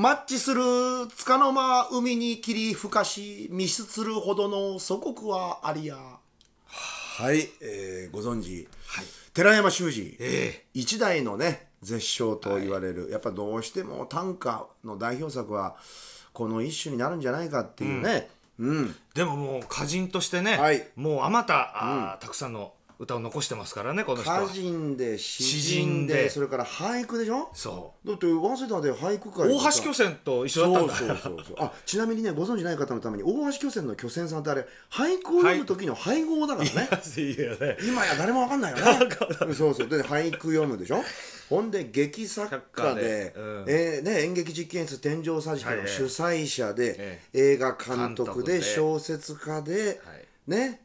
マッチするつかの間海に切りふかし密出するほどの祖国はありや。はい、ご存知、はい、寺山修司、一代のね絶唱と言われる、はい、やっぱどうしても短歌の代表作はこの一首になるんじゃないかっていうね、うんうん、でももう歌人としてね、はい、もうあまた、うん、たくさんの歌を残してますからねこの人は。歌人で詩人でそれから俳句でしょ。そうだって早稲田で俳句会大橋巨泉と一緒だったんだ。そうあちなみにねご存じない方のために大橋巨泉の巨泉さんってあれ俳句を読む時の俳号だからね、はい、いいよね今や誰も分かんないよねそうそうで俳句読むでしょほんで劇作家で、うんね、演劇実験室天井桟敷の主催者で、はい映画監督で小説家で、はいね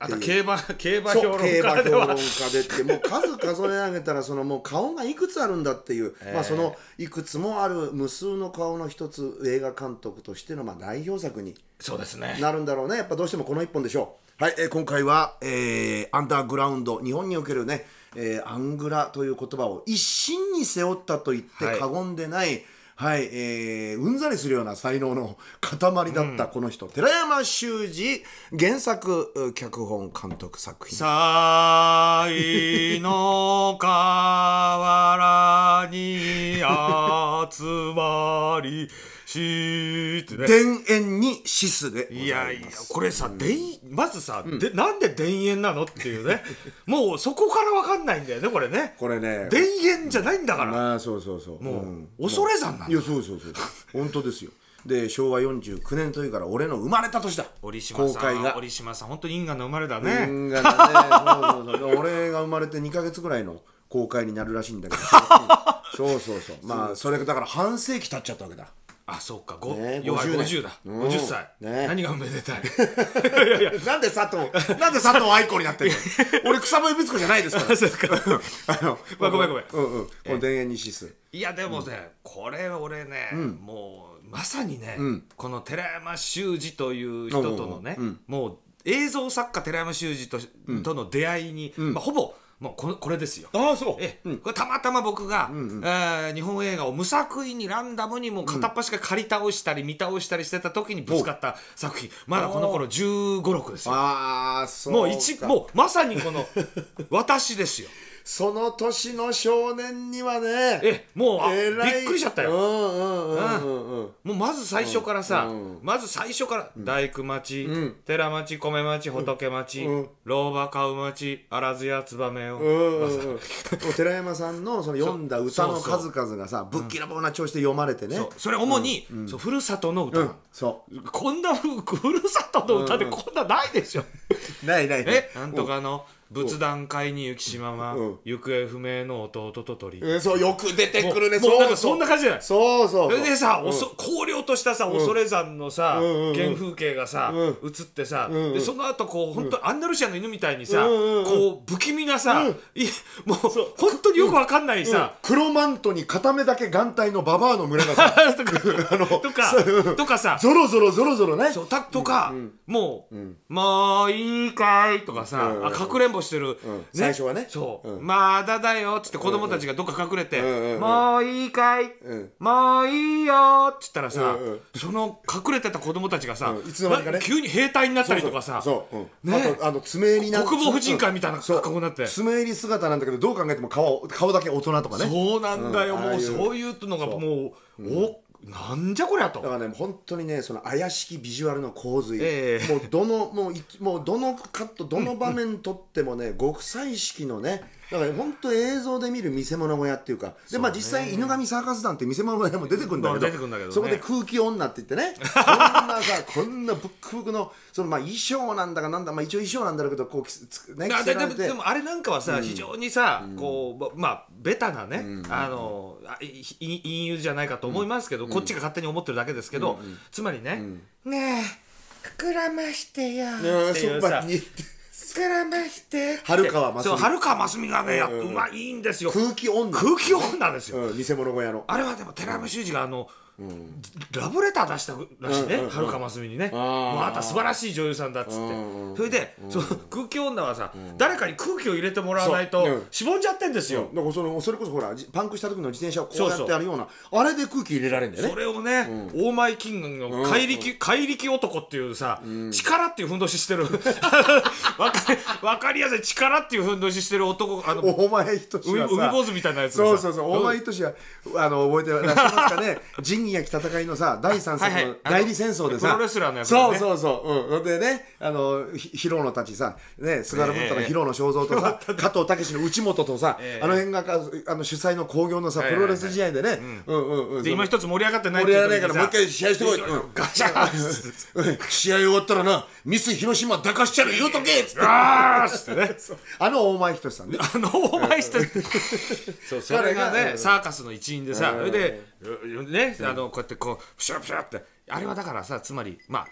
あと競馬評論家でってもう数数え上げたらそのもう顔がいくつあるんだっていう、まあ、そのいくつもある無数の顔の一つ映画監督としてのまあ代表作になるんだろうね。やっぱどうしてもこの一本でしょう。はい、今回は、アンダーグラウンド日本におけるね、アングラという言葉を一身に背負ったと言って過言でない、はいはい、うんざりするような才能の塊だったこの人、うん、寺山修司原作脚本監督作品。才の河原に集まりしってね田園に死すで。いやいやこれさ、うん、まずさ、うん、なんで田園なのっていうねもうそこから分かんないんだよねこれね。これね田園じゃないんだから、うんまあ、そうそうそうもう、うん、恐れ山なんだ。いやそうそうそう本当ですよ。で昭和49年というから俺の生まれた年だ。折島さん公開が折島さん本当に因果の生まれだね。因果だねそうそうそう俺が生まれて2ヶ月ぐらいの公開になるらしいんだけどそうそうそうまあそれだから半世紀経っちゃったわけだ。あ、そうか、50だ、50歳、何がおめでたい。いやいや、なんで佐藤愛子になってるの。俺草笛光子じゃないですから。そうか。ごめんごめん。この田園に死す。いやでもね、これ俺ね、もうまさにね、この寺山修司という人とのね、もう映像作家寺山修司との出会いに、ほぼ。もうこれですよ。ああそう。これたまたま僕が日本映画を無作為にランダムにもう片っ端から借り倒したり見倒したりしてた時にぶつかった作品。まだこの頃15、16ですよ。ああそう。もうまさにこの私ですよ。その年の少年にはね。もうびっくりしちゃったよ。もうまず最初から大工町、寺町、米町、仏町、老婆顔町、荒津や燕を。寺山さんのその読んだ歌の数々がさ、ぶっきらぼうな調子で読まれてね。それ主にふるさとの歌。こんなふるさとの歌でこんなないでしょ。ない。なんとかの。仏壇会に行きしまま行方不明の弟と鳥。そうよく出てくるね。そうなんかそんな感じじゃない。そうそう。それでさ荒涼としたさ恐山のさ原風景がさ映ってさでその後こう本当アンダルシアの犬みたいにさこう不気味なさもう本当によくわかんないさ黒マントに片目だけ眼帯のババアの群れがさとかさゾロゾロねとかもうもういいかいとかさ隠れんぼしてる最初はねそうまだだよっつって子供たちがどっか隠れてもういいかいもういいよっつったらさその隠れてた子供たちがさ急に兵隊になったりとかさ爪襟な国防婦人会みたいな格好になって爪襟姿なんだけどどう考えても顔だけ大人とかね。そうなんだよもうそういうのがもうなんじゃこりゃと。だからね本当にねその怪しきビジュアルの洪水、もうどのカットどの場面とってもね極彩色のねだから本当映像で見る見せ物小屋っていうかでまあ実際犬神サーカス団って見せ物小屋も出てくるんだけどそこで空気女って言ってねこんなブックブックのそのまあ衣装なんだかなんだまあ一応衣装なんだろうけどこうねでもあれなんかはさ非常にさこうまあベタなね隠喩じゃないかと思いますけどこっちが勝手に思ってるだけですけどつまりねねえ膨らましてよっていうさ。春川真澄がねうまいんですよ。空気女なんですよ偽物小屋の。あれはでも寺山修司がラブレター出したらしいね、はるかますみにね、また素晴らしい女優さんだっつって。それでその空気女はさ、誰かに空気を入れてもらわないとしぼんじゃってんですよ。だからそれこそほらパンクした時の自転車をこうやってやるようなあれで空気入れられるんだよね。それをね、オーマイキングの怪力男っていうさ、力っていうふんどししてる、分かりやすい力っていうふんどししてる男、あの大前仁はさ、海坊主みたいなやつ、そうそうそう、大前仁は覚えてらっしゃいますかね、仁義なき戦いのさ、第三戦の代理戦争でさ、プロレスラーのやつ、そうそうそう、でね、ヒロノたちさ、ね、菅原文太のヒロノ正蔵とさ、加藤武史の内本とさ、あの辺が主催の興行のさ、プロレス試合でね、で今一つ盛り上がってないから、もう一回試合してこい、ガシャー、試合終わったらな、ミス広島抱かしちゃる言うとけっつって、あの大前仁さんね、あの大前仁、それがね、サーカスの一員でさ、それでね、こうやってこうプシュプシュって、あれはだからさ、つまりま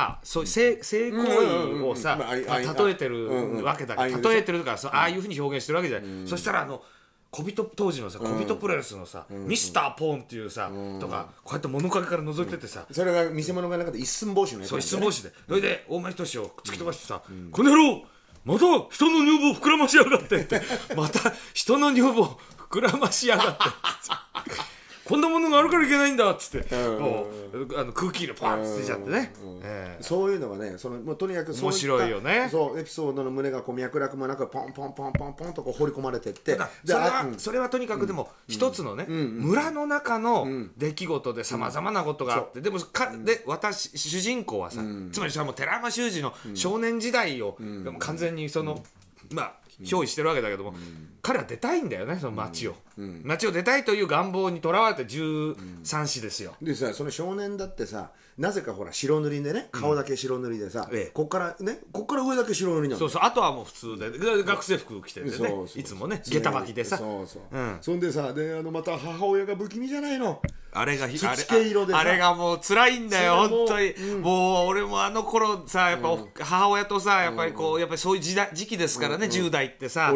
あそう性行為をさ例えてるわけだから、例えてるからああいうふうに表現してるわけじゃない。そしたら当時のさ、小人プロレスのさ、ミスターポーンっていうさとか、こうやって物陰から覗いててさ、それが見せ物がなかった、一寸法師のやつ、そう一寸法師で、それで大前仁を突き飛ばしてさ、この野郎また人の女房膨らましやがってって、また人の女房膨らましやがってこんなものがあるからいけないんだっつって、空気入れパンってついちゃってね。そういうのがね、もうとにかく面白いよね。そうエピソードの胸が脈絡もなくポンポンポンポンポンとこう掘り込まれてって、それはとにかくでも一つのね、村の中の出来事でさまざまなことがあって、でも主人公はさ、つまりもう寺山修司の少年時代を完全に憑依してるわけだけども、彼は出たいんだよね、その町を出たいという願望にとらわれて13子ですよ。でさ、その少年だってさ、なぜかほら白塗りでね、顔だけ白塗りでさ、こっからね、こっから上だけ白塗りなの。そうそう、あとはもう普通で学生服着ててね、いつもね下駄履きでさ、そんでさ、でまた母親が不気味じゃないの、あれがもう辛いんだよ本当に。もう俺もあの頃さ、やっぱ母親とさ、やっぱりそういう時期ですからね、10代ってさ、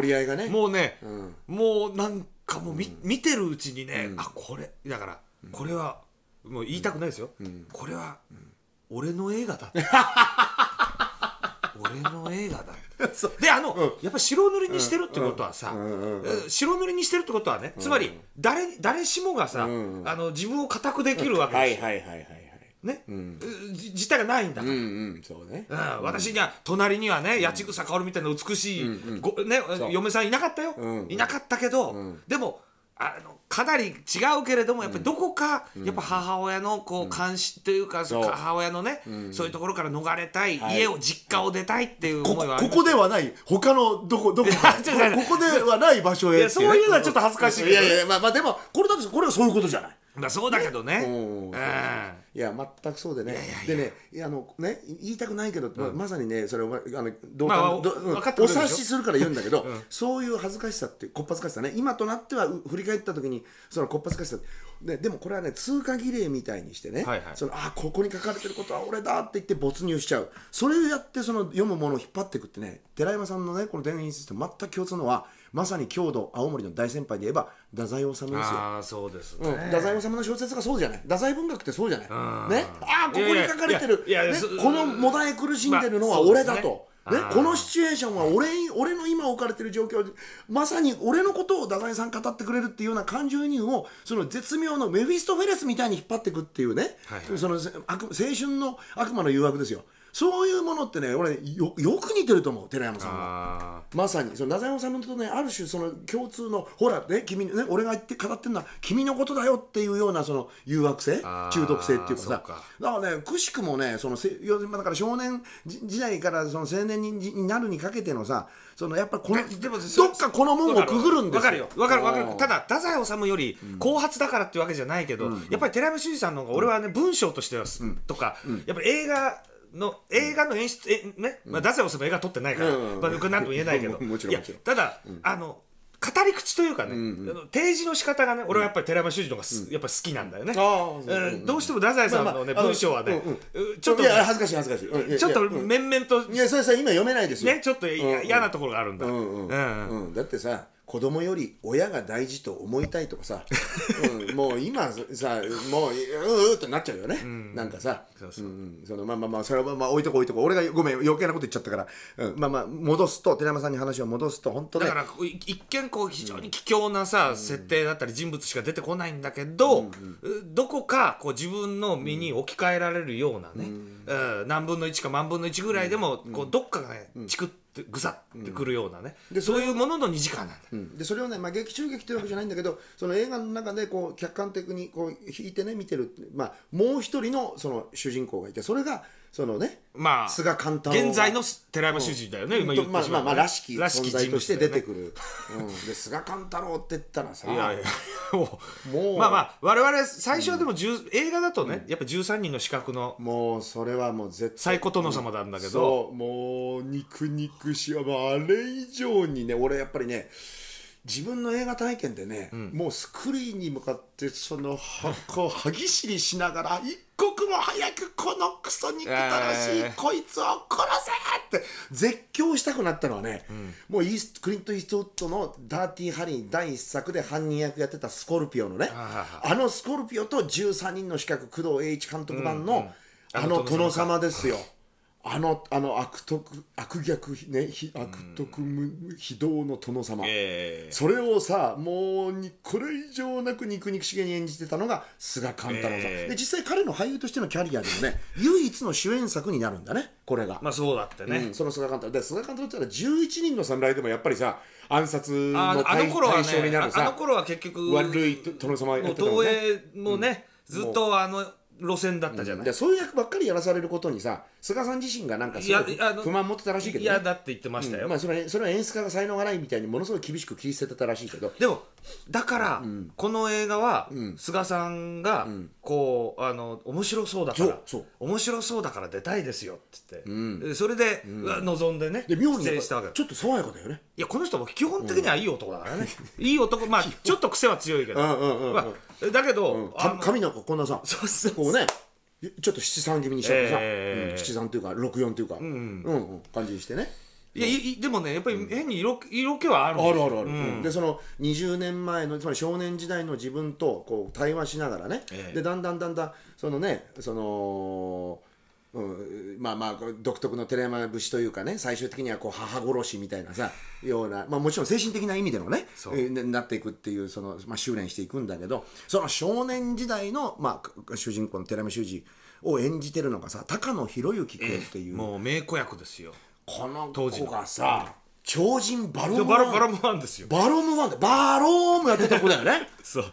もうね、もうなんかもう見てるうちにね、あ、これだからこれはもう言いたくないですよ、これは俺の映画だって俺の映画だで、やっぱ白塗りにしてるってことはさ、白塗りにしてるってことはね、つまり誰しもがさ、自分を固くできるわけですよね、自体がないんだから。私には隣にはね、八千草薫みたいな美しい嫁さんいなかったよ、いなかったけど、でもかなり違うけれども、やっぱりどこかやっぱ母親の監視というか、母親のね、そういうところから逃れたい、家を実家を出たいっていう思いは、ここではない、他のどこか、ここではない場所へ、そういうのはちょっと恥ずかしいけど、いやいや、まあでもこれだと、これはそういうことじゃない。そうだけどね、いや全くそうでね、でね、言いたくないけど、まさにね、それをお察しするから言うんだけど、そういう恥ずかしさって、こっぱずかしさね、今となっては振り返った時にそのこっぱずかしさでもこれはね、通過儀礼みたいにしてね、あ、ここに書かれてることは俺だって言って没入しちゃう、それをやって読むものを引っ張っていくってね、寺山さんのねこの電撃システム全く共通のは、まさに郷土青森の大先輩で言えば太宰治ですよ。そうですね、太宰治の小説がそうじゃない、太宰文学ってそうじゃない、ああ、ここに書かれてるこのもだえ苦しんでるのは俺だと、このシチュエーションは俺の今置かれてる状況、まさに俺のことを太宰さん語ってくれるっていうような感情移入を、その絶妙のメフィストフェレスみたいに引っ張っていくっていうね、その青春の悪魔の誘惑ですよ。そういうものってね、俺よく似てると思う、寺山さんは。まさにその太宰治さんとね、ある種その共通の、ほらね、君ね、俺が言って語ってるのは君のことだよっていうような、その誘惑性、中毒性っていうかさ、だからね、くしくもね、そのだから少年時代からその青年になるにかけてのさ、そのやっぱこのどっかこの門をくぐるんですよ。わかるわかる。ただ太宰治より後発だからっていうわけじゃないけど、やっぱり寺山修司さんの方が俺はね、文章としてはとか、やっぱり映画の演出ね、まあ太宰治の映画撮ってないから僕は何とも言えないけど、いや、ただ語り口というかね、提示の仕方がね、俺はやっぱり寺山修司の方がやっぱ好きなんだよね。どうしても太宰さんのね文章はね、ちょっと恥ずかしい恥ずかしい、ちょっと面々と、いやそれさ今読めないですよね、ちょっと嫌なところがあるんだ。だってさ、子供より親が大事と思いたいとかさ、うん、もう今さもうってなっちゃうよね、うん、なんかさまあまあまあそれはまあ置いとこ置いとこ、俺がごめん余計なこと言っちゃったから、うん、まあまあ戻すと寺山さんに話を戻すと本当ねだから一見こう非常に奇妙なさ、うん、設定だったり人物しか出てこないんだけど、うんうん、どこかこう自分の身に置き換えられるようなね、うんうん、何分の1か万分の1ぐらいでもこうどっかがねチクッぐさってくるようなね、うん、でそういうものの2時間なんだ、うん、でそれをね、まあ、劇中劇というわけじゃないんだけどその映画の中でこう客観的にこう引いてね見てる、まあ、もう一人 その主人公がいてそれがそのね、まあ、菅貫太郎現在の寺山修司だよね、うん、今言ってしまうね、まあまあらしき存在として出てくる、うん、で菅貫太郎って言ったらさいやいやもうまあまあ我々最初はでも、うん、映画だとね、うん、やっぱ13人の資格のもうそれはもう絶対最古殿様なんだけど、うん、そうもう肉肉しやばあれ以上にね俺やっぱりね自分の映画体験でね、うん、もうスクリーンに向かってそのこう歯ぎしりしながら一刻も早くこのクソ憎たらしいこいつを殺せって絶叫したくなったのはね、うん、もうクリント・イーストウッドの「ダーティー・ハリー」第一作で犯人役やってたスコルピオのね あのスコルピオと13人の刺客工藤栄一監督版の、うんうん、あの殿様ですよ。あの悪逆ね悪徳非道の殿様、それをさもうにこれ以上なく肉々しげに演じてたのが菅貫太郎さん、で実際彼の俳優としてのキャリアでもね唯一の主演作になるんだねこれが。まあそうだってね、うん、その菅貫太郎で菅貫太郎って言ったら11人の侍でもやっぱりさ暗殺の対象になるさ、あの頃は結局悪い殿様やってたもんね、東映もね、うん、ずっとあの路線だったじゃない、うん、でそういう役ばっかりやらされることにさ菅さん自身がなんかすごい不満持ってたらしいけど、ね、嫌だって言ってましたよ、うん、まあ、それは演出家が才能がないみたいにものすごい厳しく切り捨てたらしいけど、でもだから、うん、この映画は、うん、菅さんがこう面白そうだから面白そうだから出たいですよって言って、うん、それで、うん、望んでね出演したわけ。ちょっと爽やかだよね。いやこの人も基本的にはいい男だからね、うん、いい男、まあちょっと癖は強いけど、まあ、だけど、うん、髪なんかこんなさこうねちょっと七三気味にしちゃってさ、七三というか六四というか、うんうん、感じにしてね。いや、うん、でもねやっぱり変に色気はあるんですよ。あるあるある、うん、でその20年前のつまり少年時代の自分とこう対話しながらね、でだんだんそのねうん、まあまあ独特の寺山節というかね最終的にはこう母殺しみたいなさような、まあ、もちろん精神的な意味でのねなっていくっていうその、まあ、修練していくんだけど、その少年時代の、まあ、主人公の寺山修司を演じてるのがさ高野博之君っていう、もう名子役ですよ。この子がさ超人バロムワンですよ。バロムワンでバロームやってた子だよね。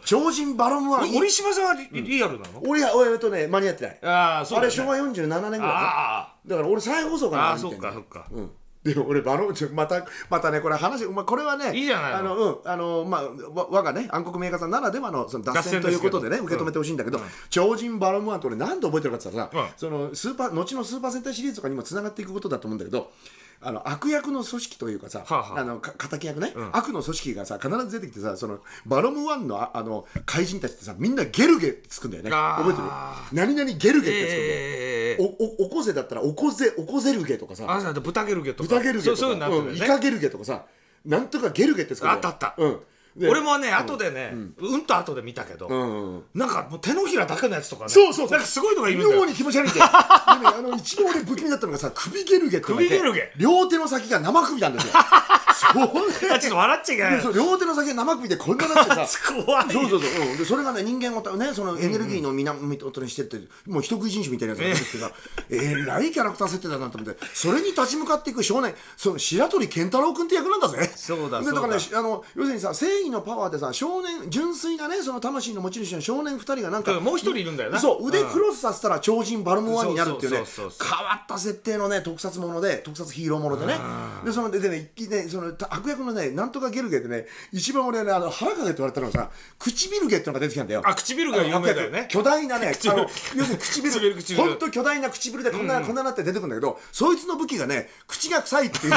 超人バロムワン。折島さんはリアルなの？俺とね間に合ってない。あれ昭和47年ぐらいだから俺再放送かな。あ、そっかそっか。で俺バロムまたねこれ話これはねいいじゃないの。まあ我がね暗黒名画さんならではの脱線ということでね受け止めてほしいんだけど、超人バロムワンって俺何で覚えてるかって言ったらその後のスーパー戦隊シリーズとかにもつながっていくことだと思うんだけど。悪役の組織というかさ、敵役ね、うん、悪の組織がさ必ず出てきてさ、そのバロムワンの怪人たちってさみんなゲルゲってつくんだよね。覚えてる？何々ゲルゲってつくんだよ、おこぜだったらおこぜルゲとかさ、あ豚ゲルゲとか豚ゲルゲとかイカゲルゲとかさ、なんとかゲルゲってつくんだよ。あったあった、うん、俺もね後でねうんと後で見たけど、なんかもう手のひらだけのやつとかね、そうなんかすごいのがいるんだよ。妙に気持ち悪いんだよ。一応俺不気味だったのがさ、首ゲルゲって両手の先が生首なんですよ。ちょっと笑っちゃいけない。両手の先が生首でこんななってさ、怖い。そうそれがね人間をねそのエネルギーの源にしてってもう人食い人種みたいなやつが出てきてさ、えらいキャラクター設定だなと思って、それに立ち向かっていく少年、その白鳥健太郎君って役なんだぜ。そうだそうだ。だからね要するにさのパワーでさ少年純粋なねその魂の持ち主の少年2人がなんかもう一人いるんだよね。そう腕クロスさせたら超人バルモアになるっていうね変わった設定のね特撮ヒーローものでね、でそのでねその悪役のねなんとかゲルゲってね一番俺ね腹かけって言われたのがさ唇ゲってのが出てきたんだよ。あ、唇が有名だよね。巨大なね要するに唇ほんと巨大な唇でこんななって出てくるんだけど、そいつの武器がね口が臭いっていう。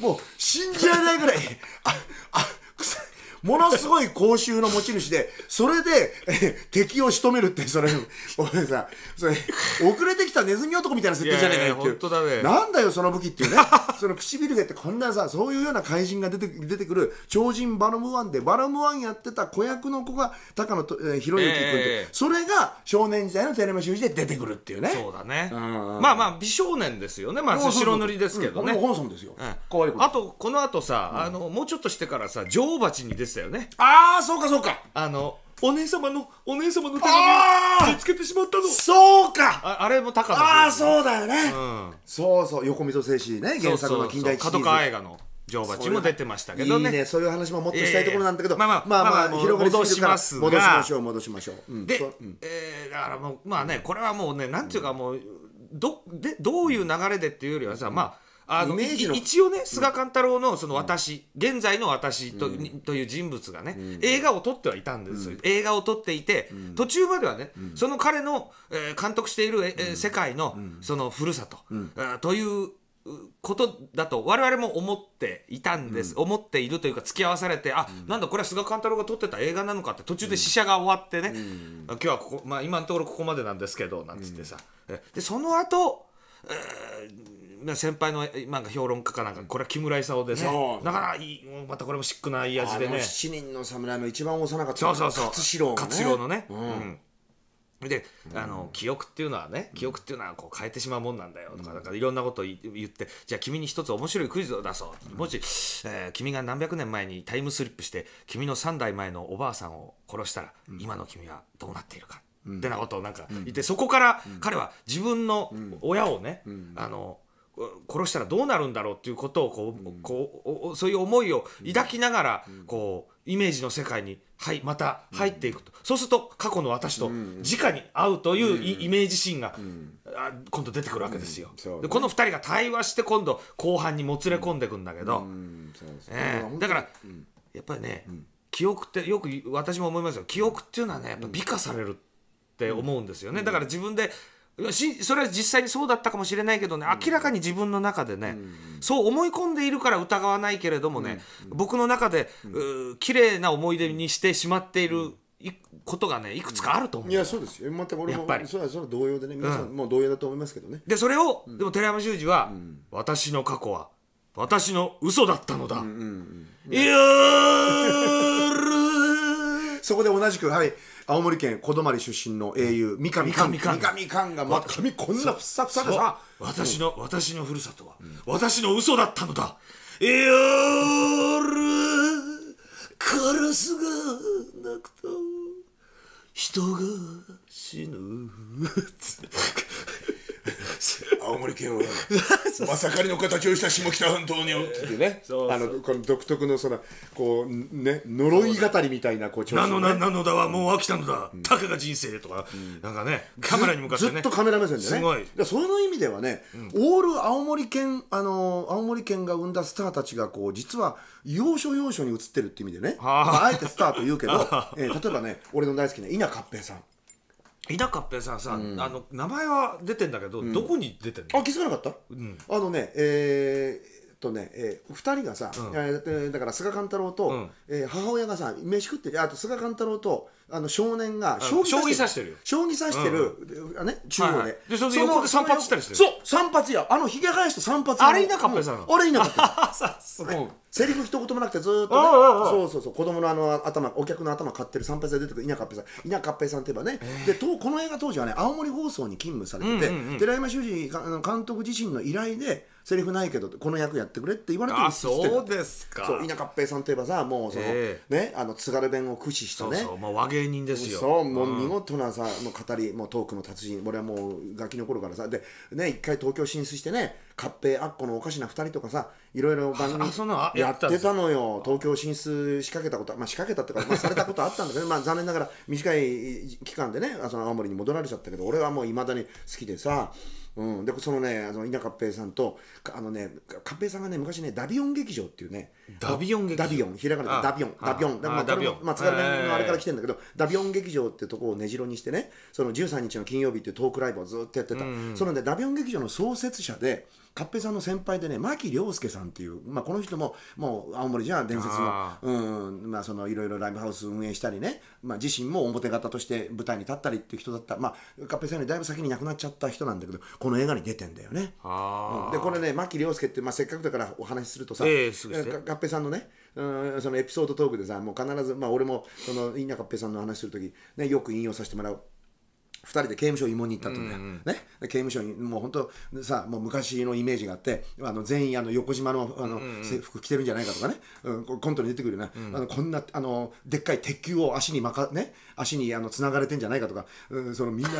もう死んじゃいないぐらいああくさいものすごい口臭の持ち主で、それで敵を仕留めるって、それ俺さ、それ遅れてきたネズミ男みたいな設定じゃねえかよっていう。本当だね。なんだよその武器っていうね。その唇毛ってこんなさ、そういうような怪人が出てくる超人バルムワンで、バルムワンやってた子役の子が高野博之君って、それが少年時代のテレビシリーズで出てくるっていうね。そうだね。まあまあ美少年ですよね。まあ白塗りですけどね。ホンソンですよ。可愛い。あとこの後さ、もうちょっとしてからさ、女王蜂に出てたよね。ああ、そうかそうか。お姉様の手紙を見つけてしまったの。そうか。あれも高野。ああ、そうだよね。そうそう、横溝正史ね、原作の近代シリーズ。角川映画の。女王蜂も出てましたけどね。いいね、そういう話ももっとしたいところなんだけど、まあ広がりすぎるから戻しましょう。で、だからもうまあね、これはもうね、なんていうか、もうどういう流れでっていうよりはさ、まあ一応ね、菅貫太郎のその私、現在の私という人物がね、映画を撮ってはいたんですよ。映画を撮っていて、途中まではね、その彼の監督している世界のその故郷ということだと我々も思っていたんです、思っているというか、付き合わされて、あ、なんだこれは菅貫太郎が撮ってた映画なのかって、途中で試写が終わってね、今日はここ、まあ、今のところここまでなんですけどなんつってさ、でその後、先輩のなんか評論家かなんか、これは木村勲でさ、だからまたこれもシックないい味でね、7人の侍の一番幼かった勝四郎のね。で、記憶っていうのはこう変えてしまうもんなんだよとか、だからいろんなことを言って、じゃあ君に一つ面白いクイズを出そう。もし、君が何百年前にタイムスリップして君の3代前のおばあさんを殺したら、今の君はどうなっているかってなことをなんか言って、そこから彼は自分の親をね、殺したらどうなるんだろうっていうことをこうそういう思いを抱きながら、こうイメージの世界にまた入っていくと、そうすると過去の私と直に会うというイメージシーンが今度出てくるわけですよ。でこの2人が対話して、今度後半にもつれ込んでいくんだけど、だからやっぱりね、記憶ってよく私も思いますよ。記憶っていうのはね、やっぱ美化されるって思うんですよね。だから自分でそれは実際にそうだったかもしれないけどね、明らかに自分の中でね、そう思い込んでいるから疑わないけれどもね、僕の中で綺麗な思い出にしてしまっていることがね、いくつかあると思う。いや、そうですよ。全く俺もそれは同様でね、皆さんも同様だと思いますけどね。でそれをでも寺山修司は、私の過去は私の嘘だったのだ、いやー、そこで同じく青森県小泊出身の英雄三上寛が、まあ髪こんなふさふさでさ、私のふるさとは私の嘘だったのだ、夜カラスが鳴くと人が死ぬ、青森県はまさかりの形をした下北半島によってね、この独特のそのこうね、呪い語りみたいな、こうなのだはもう飽きたのだ、たかが人生とか、なんかね、カメラに向かってね、ずっとカメラ目線でね、すごい。その意味ではね、オール青森県が生んだスターたちが、こう実は要所要所に映ってるっていう意味でね、あえてスターと言うけど、例えばね、俺の大好きな稲勝平さん。稲勝平さんさ、名前は出てんだけど、どこに出てんの？あ、気づかなかった？あのね、2人がさ、だから菅貫太郎と母親がさ、飯食ってる、あと菅貫太郎と少年が将棋指してる、ね、中央で、でそこで散髪したりしてる。そう、散髪や、ひげ生やして散髪。あれ稲勝平さん。あれ稲勝平さん。セリフ一言もなくてずっとね、そうそうそう、子供の頭、お客の頭買ってる散髪で出てくる稲勝平さん。稲勝平さんといえばね、でこの映画当時はね、青森放送に勤務されてて、寺山修司監督自身の依頼でセリフないけどこの役やってくれって言われてるんですよ。そうですか。そう、稲勝平さんといえばさ、もうそのね、津軽弁を駆使してね、もう和芸人ですよ。そう、もう見事なさ、もう語り、もうトークの達人。俺はもうガキの頃からさ、でね、一回東京進出してね、勝平アッコのおかしな2人とかさ、いろいろ番組やってたのよ。東京進出仕掛けたこと、まあ仕掛けたってかされたことあったんだけど、まあ残念ながら短い期間でね、その青森に戻られちゃったけど、俺はもういまだに好きでさ。でそのね、稲勝平さんと勝平さんがね、昔ね、ダビオン劇場っていうね、ダビオンひらがなでダビオン、まあ津軽弁のあれから来てんだけど、ダビオン劇場ってとこを根城にしてね、その13日の金曜日っていうトークライブをずっとやってた。そのね、ダビオン劇場の創設者で。カッペさんの先輩でね、牧良介さんっていう、まあ、この人ももう青森じゃ伝説のいろいろライブハウス運営したりね、まあ、自身も表方として舞台に立ったりっていう人だった、まあ、カッペさんよりだいぶ先に亡くなっちゃった人なんだけど、この映画に出てんだよね。でこれね、牧良介って、まあ、せっかくだからお話しするとさ、カッペさんのね、そのエピソードトークでさ、もう必ず、まあ、俺もその稲カッペさんの話する時、ね、よく引用させてもらう。2人で刑務所を慰問に行ったとね、刑務所にもう本当さ、もう昔のイメージがあって、あの全員あの横島の制服着てるんじゃないかとかね、コントに出てくるような、こんなあのでっかい鉄球を足に足につながれてんじゃないかとか、そのみんな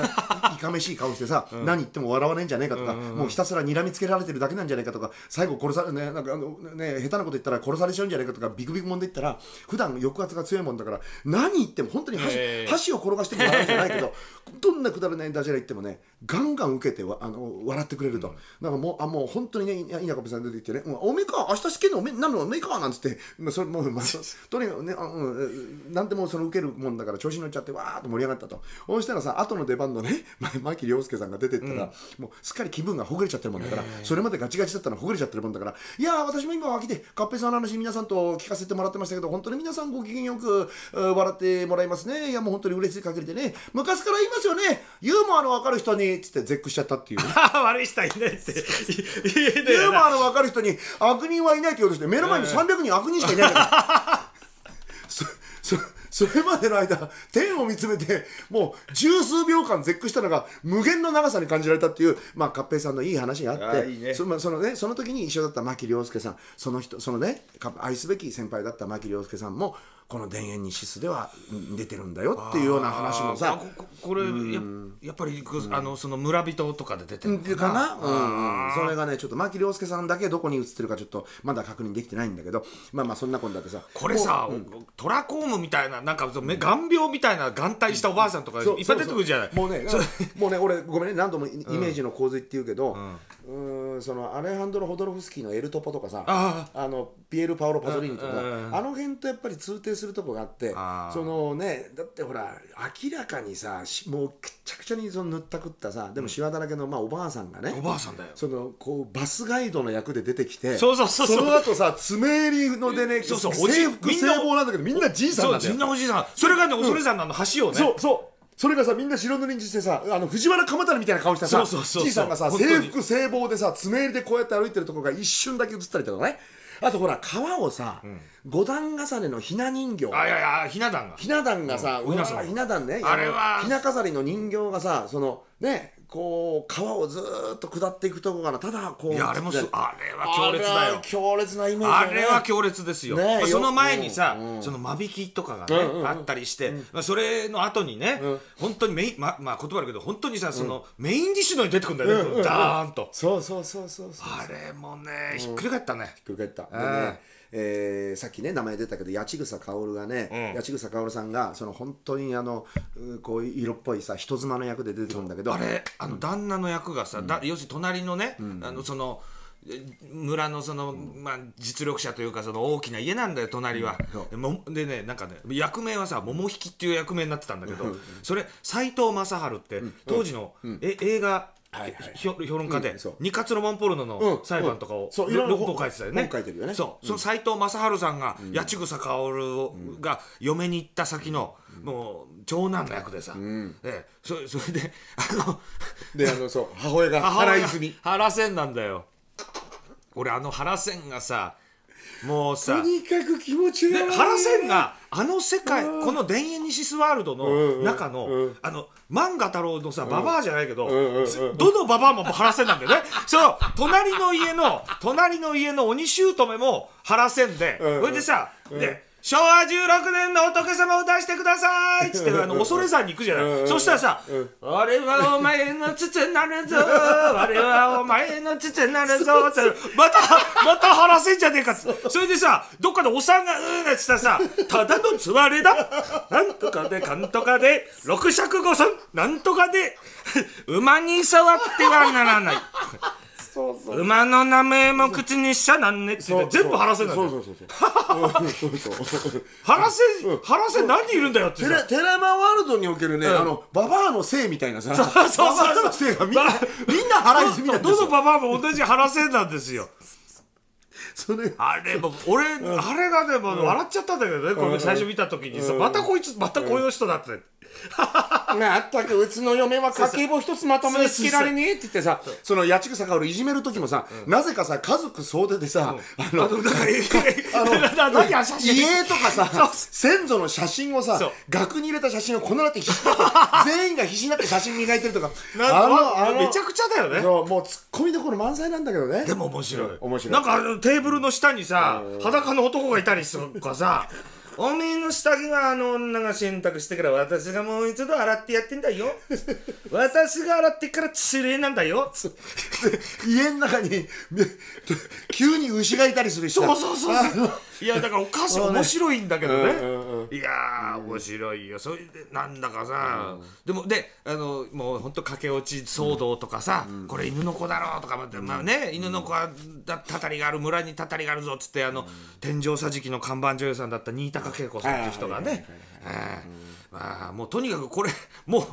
いかめしい顔してさ、何言っても笑わないんじゃないかとか、もうひたすら睨みつけられてるだけなんじゃないかとか、最後殺されね、なんかね、下手なこと言ったら殺されちゃうんじゃないかとか、ビクビクもんで言ったら、普段抑圧が強いもんだから、何言っても本当に箸を転がしても笑うんじゃないけど、どんなくだらないダジャレ言ってもね、ガンガン受けて笑ってくれると、なんかもう本当にね、稲カッペさん出てきてね、おめえか、明日試験のおめえなのおめえかなんつって、それもうとにかくね、なんでもその受けるもんだから調子に乗っちゃってわーっと盛り上がったと。そうしたらさ、後の出番のね、牧良介さんが出てったら、もうすっかり気分がほぐれちゃってるもんだから、それまでガチガチだったのほぐれちゃってるもんだから、いやー、私も今は飽きてカッペさんの話皆さんと聞かせてもらってましたけど、本当に皆さんご機嫌よく笑ってもらいますね。いやもう本当に嬉しい限りでね、昔から言いますよね、ユーモアの分かる人にっつって絶句しちゃったっていう。悪い人はいないってユーモアの分かる人に悪人はいないって言おうとして、目の前に300人悪人しかいないから。それまでの間天を見つめて、もう十数秒間絶句したのが無限の長さに感じられたっていう、まあ、カッペさんのいい話があって、その時に一緒だった牧良介さん、そのね、愛すべき先輩だった牧良介さんもこの田園にシスでは出てるんだよっていうような話もさ、これやっぱりその村人とかで出てるかな。それがね、ちょっと牧良介さんだけどこに映ってるかちょっとまだ確認できてないんだけど、まあまあそんなこんだってさ、これさ、トラコームみたいな、なんか眼病みたいな眼帯したおばあさんとかいっぱい出てくるじゃない。もうね、俺ごめんね、何度もイメージの洪水っていうけど、そのアレハンドロ・ホドロフスキーのエルトポとかさ、あのピエール・パオロ・パゾリーニとか、あの辺とやっぱり通底するとこがあって、そのね、だってほら明らかにさ、もうくっちゃくちゃにその塗ったくったさ、でもシワだらけのまあおばあさんがね、おばあさんだよ、そのこうバスガイドの役で出てきて、その後さ爪襟のでね、制服制帽なんだけど、みんなじいさんなんだよ。みんなおじいさん、それがね、恐山の橋をね、それがさ、みんな白塗りにしてさ、藤原鎌足みたいな顔したさ、じいさんがさ、制服制帽でさ、爪襟でこうやって歩いてるとこが一瞬だけ映ったりとかね。あとほら、川をさ、五段重ねのひな人形、ひな壇がさ、ひな壇ね、ひな飾りの人形がさ、そのね、こう川をずっと下っていくとこから、ただこう、あれは強烈だよ、強烈なイメージ、あれは強烈ですよ。その前にさ、その間引きとかがあったりして、それの後にね、本当にメイン、まあ言葉あるけど、本当にさ、そのメインディッシュのに出てくるんだよね、ダーンと。そう、あれもね、ひっくり返ったね、ひっくり返った。さっきね名前出たけど、八千草薫がね、八千草薫さんがその本当にこう色っぽいさ、人妻の役で出てくるんだけど、あれ旦那の役がさ、要するに隣のね、その村のそのまあ実力者というか、その大きな家なんだよ、隣は。でね、なんかね、役名はさ、桃引きっていう役名になってたんだけど、それ斎藤正治って当時の映画評論家で、日活ロマンポルノの裁判とかを6本書いてたよね。その斎藤正治さんが八千草薫が嫁に行った先のもう長男の役でさ、それで母親が原千なんだよ。俺原千がさ、もうさ、とにかく気持ちが悪い。原千が世界、この田園にシスワールドの中の漫画太郎のさ、ババアじゃないけど、どのババアも原千なんだよね。その隣の家の鬼姑も原千で、それでさ、昭和16年の仏様を出してくださいっつって恐山に行くじゃない。そしたらさ、俺はお前の父になるぞ、俺はお前の父になるぞって、また原千じゃねえかって。それでさ、どっかでお産がって言ったらさ、ただのつわれだ、なんとかでかんとかで六尺五寸なんとかで馬に触ってはならない。馬の名前も口にしちゃなんねって言って全部晴らせなんだよ。そうそうそう晴らせ何人いるんだよって。テラマワールドにおけるね、ババアの姓みたいなさ、ババアの姓がみんな腹いじみなんですよ。どのババアも同じ晴らせなんですよ。あれも俺あれがね笑っちゃったんだけどね、これ最初見た時にさ、またこいつまたこういう人だって。あったけど、うちの嫁は家計簿一つまともにつけられねえって言ってさ、その八千草薫いじめる時もさ、なぜかさ家族総出でさ、家とかさ先祖の写真をさ額に入れた写真をこんななって全員が必死になって写真磨いてるとか、めちゃくちゃだよね。もうツッコミどころ満載なんだけどね。でも面白い、面白い。なんかテーブルの下にさ裸の男がいたりするとかさ、おめえの下着はあの女が洗濯してから私がもう一度洗ってやってんだよ。私が洗ってからつれなんだよ。家の中に急に牛がいたりする人。そうそうそういやだからお菓子面白いんだけどね。いやー面白いよ。それでなんだかさ、でもでもうほんと駆け落ち騒動とかさ、これ犬の子だろうとか、まあね、犬の子はたたりがある、村にたたりがあるぞっつって、天井桟敷の看板女優さんだった新高恵子さんっていう人がね、まあもうとにかくこれもう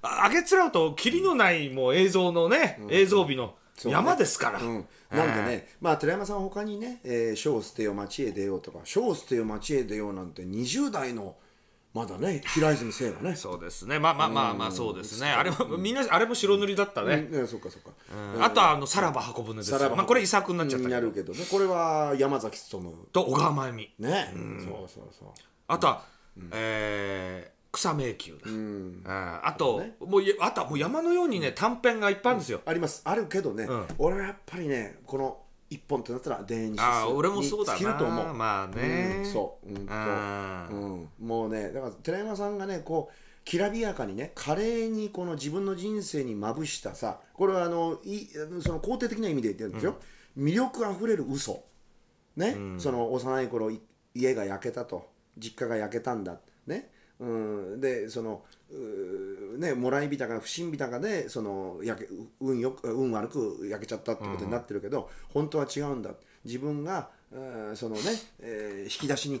あげつらうとキリのないもう映像のね、映像美の山ですから。なんでね、まあ寺山さん他にね、書を捨てよ町へ出ようとか、書を捨てよ町へ出ようなんて20代のまだね、平泉聖がね。そうですね。まあまあまあまあそうですね。あれもみんなあれも白塗りだったね。そっかそっか。あとはさらば運ぶのです。まあこれ遺作になっちゃった。なるけどね。これは山崎努と小川真由美。ね。そうそうそう。あとは草迷宮だ。あともう山のようにね短編がいっぱいあるんですよ。あります。あるけどね。俺はやっぱりねこの一本ってなったら田園詩に尽きると思う。まあね。そう。もうねだから寺山さんがねこうきらびやかにね華麗にこの自分の人生にまぶしたさ、これはその肯定的な意味で言ってるんですよ。魅力あふれる嘘ね、その幼い頃家が焼けたと、実家が焼けたんだね。でそのねもらいびたか不審びたかでその運悪く焼けちゃったってことになってるけど、本当は違うんだ、自分がそのね引き出しに隠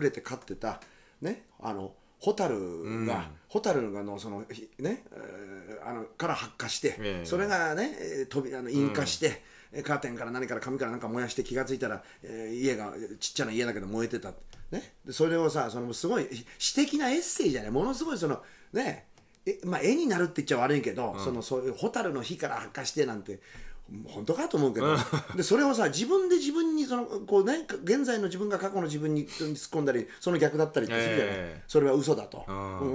れて飼ってたね蛍がのそのねから発火して、それがね引火して、カーテンから何から紙からなんか燃やして、気が付いたら家がちっちゃな家だけど燃えてた。ね、それをさ、そのすごい詩的なエッセイじゃない、ものすごいそのね、まあ絵になるって言っちゃ悪いけど、そのそういう蛍の火から発火してなんて本当かと思うけど、でそれをさ自分で自分にそのこうね現在の自分が過去の自分に突っ込んだり、その逆だったりってするじゃない、それは嘘だと、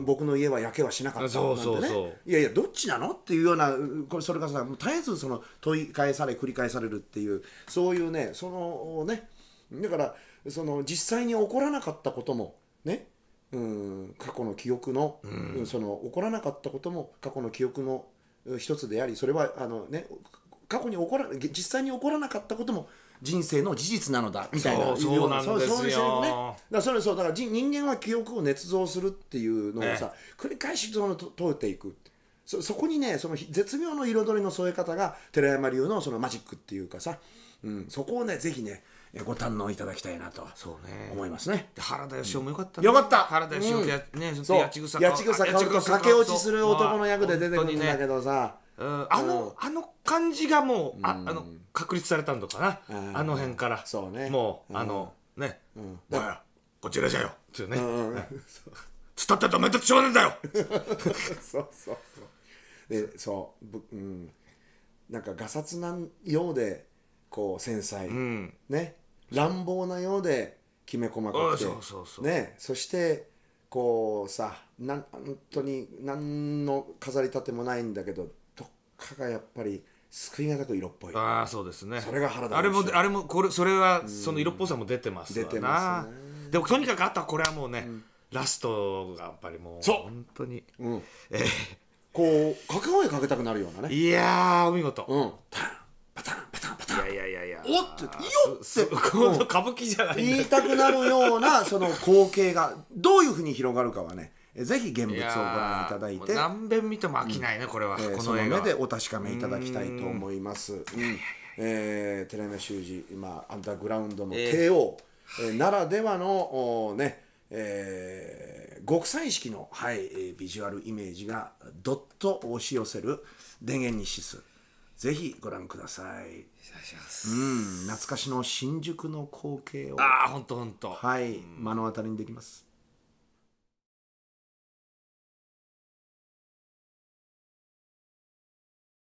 僕の家は焼けはしなかったなんてね、いやいやどっちなのっていうような、それがさ絶えずその問い返され繰り返されるっていう、そういうねそのねだから。その実際に起こらなかったこともね、過去の記憶の、その起こらなかったことも過去の記憶の一つであり、それはね過去に実際に起こらなかったことも人生の事実なのだみたいな、そうなんですよね。だからそうだから人間は記憶を捏造するっていうのをさ繰り返し問うていく。そこにねその絶妙の彩りの添え方が寺山流のそのマジックっていうかさ、そこをねぜひね。ご堪能いただきたいなと思いますね。原田芳雄もよかったね。よかった。原田芳雄ね、八千草薫と駆け落ちする男の役で出てくるんだけどさ、あの感じがもう確立されたんだかな。あの辺からもうね、だからこちらじゃよっていうね。伝って止めてしょうがねえんだよ。そうそうそう。でそうなんかがさつなようで。こう繊細ね、乱暴なようできめ細かくてね、そしてこうさ本当に何の飾り立てもないんだけど、どっかがやっぱり救いがたく色っぽい。ああそうですね。それが原田。あれもこれそれはその色っぽさも出てます。出てます。でもとにかくあとはこれはもうねラストがやっぱりもう本当に。こう掛け声かけたくなるようなね。いやーお見事。パタンパタンパタン、いやいやいやおっていいよって今度歌舞伎じゃない言いたくなるようなその光景がどういうふうに広がるかはね、ぜひ現物をご覧いただいて、何遍見ても飽きないね、これは。その目でお確かめいただきたいと思います。寺山修司、今アンダーグラウンドの帝王ならではのね、極彩色の、ビジュアルイメージがどっと押し寄せる田園にシス、ぜひご覧ください。懐かしの新宿の光景を、ああ、ほんとほんと、はい、目の当たりにできます。